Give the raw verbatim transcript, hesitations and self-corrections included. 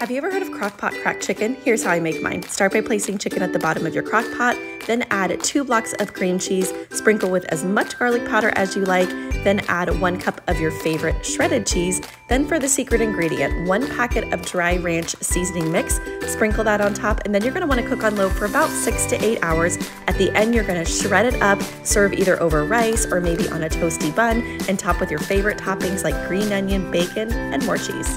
Have you ever heard of crockpot cracked chicken? Here's how I make mine. Start by placing chicken at the bottom of your crock pot, then add two blocks of cream cheese, sprinkle with as much garlic powder as you like, then add one cup of your favorite shredded cheese. Then for the secret ingredient, one packet of dry ranch seasoning mix, sprinkle that on top, and then you're gonna wanna cook on low for about six to eight hours. At the end, you're gonna shred it up, serve either over rice or maybe on a toasty bun, and top with your favorite toppings like green onion, bacon, and more cheese.